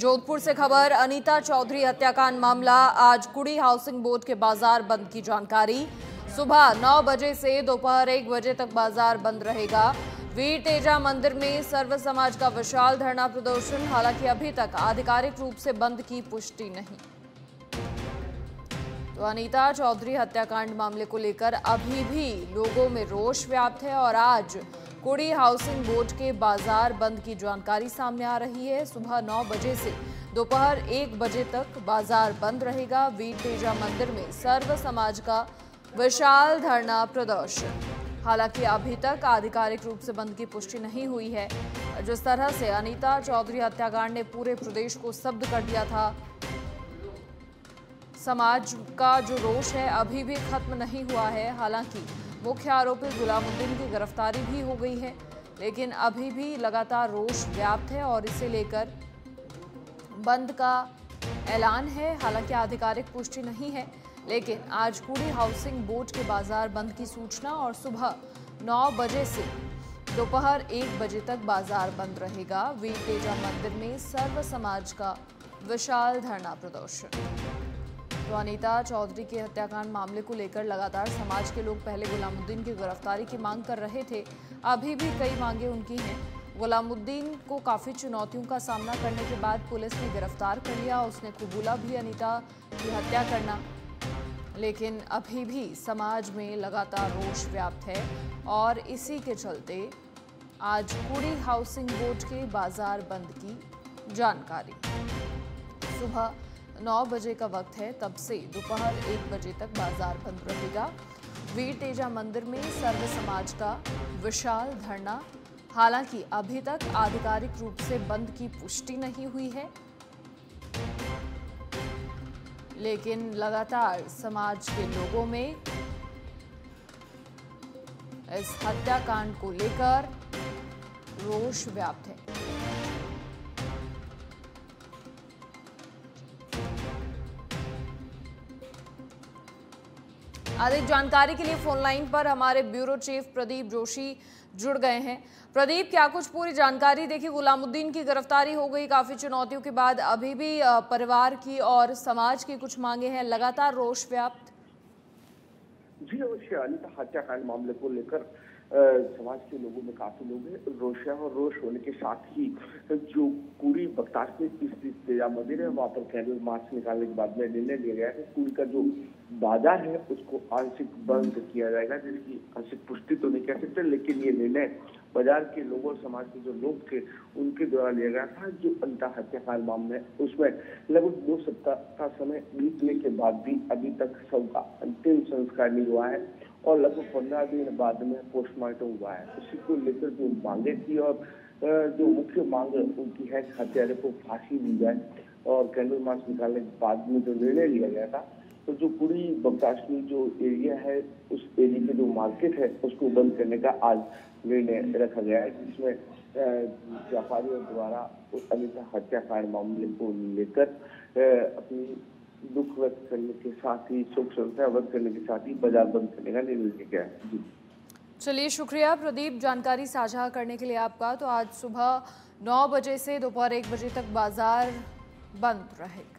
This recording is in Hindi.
जोधपुर से खबर। अनीता चौधरी हत्याकांड मामला, आज कुड़ी हाउसिंग बोर्ड के बाजार बंद की जानकारी। सुबह 9 बजे से दोपहर 1 बजे तक बाजार बंद रहेगा। वीर तेजा मंदिर में सर्व समाज का विशाल धरना प्रदर्शन, हालांकि अभी तक आधिकारिक रूप से बंद की पुष्टि नहीं। तो अनीता चौधरी हत्याकांड मामले को लेकर अभी भी लोगों में रोष व्याप्त है और आज कुड़ी हाउसिंग बोर्ड के बाजार बंद की जानकारी सामने आ रही है। सुबह 9 बजे से दोपहर 1 बजे तक बाजार बंद रहेगा। वीर तेजा मंदिर में सर्व समाज का विशाल धरना प्रदर्शन, हालांकि अभी तक आधिकारिक रूप से बंद की पुष्टि नहीं हुई है। जिस तरह से अनीता चौधरी हत्याकांड ने पूरे प्रदेश को स्तब्ध कर दिया था, समाज का जो रोष है अभी भी खत्म नहीं हुआ है। हालांकि मुख्य आरोपी गुलामुद्दीन की गिरफ्तारी भी हो गई है, लेकिन अभी भी लगातार रोष व्याप्त है और इसे लेकर बंद का ऐलान है। हालांकि आधिकारिक पुष्टि नहीं है, लेकिन आज कुड़ी हाउसिंग बोर्ड के बाजार बंद की सूचना और सुबह 9 बजे से दोपहर 1 बजे तक बाजार बंद रहेगा। वीर तेजा मंदिर में सर्व समाज का विशाल धरना प्रदर्शन। तो अनीता चौधरी के हत्याकांड मामले को लेकर लगातार समाज के लोग पहले गुलामुद्दीन की गिरफ्तारी की मांग कर रहे थे, अभी भी कई मांगें उनकी हैं। गुलामुद्दीन को काफ़ी चुनौतियों का सामना करने के बाद पुलिस ने गिरफ्तार कर लिया। उसने कबूला भी अनीता की हत्या करना, लेकिन अभी भी समाज में लगातार रोष व्याप्त है और इसी के चलते आज कुड़ी हाउसिंग बोर्ड के बाजार बंद की जानकारी। सुबह 9 बजे का वक्त है, तब से दोपहर 1 बजे तक बाजार बंद रहेगा। वीर तेजा मंदिर में सर्व समाज का विशाल धरना, हालांकि अभी तक आधिकारिक रूप से बंद की पुष्टि नहीं हुई है, लेकिन लगातार समाज के लोगों में इस हत्याकांड को लेकर रोष व्याप्त है। अधिक जानकारी के लिए फोन लाइन पर हमारे ब्यूरो चीफ प्रदीप जोशी जुड़ गए हैं। प्रदीप, क्या कुछ पूरी जानकारी? देखिए, गुलामुद्दीन की गिरफ्तारी हो गई काफी चुनौतियों के बाद, अभी भी परिवार की और समाज की कुछ मांगे हैं, लगातार रोष व्याप्त। जी अवश्य, अनीता हत्याकांड मामले को लेकर समाज के लोगों में काफी लोग रोष है और रोष होने के साथ ही जो कुड़ी बख्तार के स्थित तेजा मंदिर है, वहाँ पर कैंडल मार्च निकालने के बाद में निर्णय लिया गया है कुड़ी का जो बाजार है उसको आंशिक बंद किया जाएगा, जिसकी आंशिक पुष्टि तो नहीं कह सकते, लेकिन ये निर्णय बाजार के लोगों और समाज के जो लोग थे उनके द्वारा लिया गया था। जो अनीता हत्याकांड मामले उसमें लगभग 2 सप्ताह का समय बीतने के बाद भी अभी तक सबका अंतिम संस्कार नहीं हुआ है और लगभग 15 दिन बाद में पोस्टमार्टम हुआ है। उसी को लेकर जो मांगे थी और जो मुख्य मांग उनकी है, हत्यारे को फांसी दी जाए और कैंडल मार्च निकालने के बाद में जो निर्णय लिया गया था, तो जो पूरी बगदाश्मी जो एरिया है उस एरिया के जो मार्केट है उसको बंद करने का आज निर्णय रखा गया है, जिसमें व्यापारियों द्वारा उस अनीता हत्याकांड मामले को लेकर अपनी दुख व्यक्त करने के साथ ही शोक संस्था व्यक्त करने के साथ ही बाजार बंद करने का निर्णय लिया गया है। जी चलिए, शुक्रिया प्रदीप जानकारी साझा करने के लिए आपका। तो आज सुबह 9 बजे से दोपहर 1 बजे तक बाजार बंद रहेगा।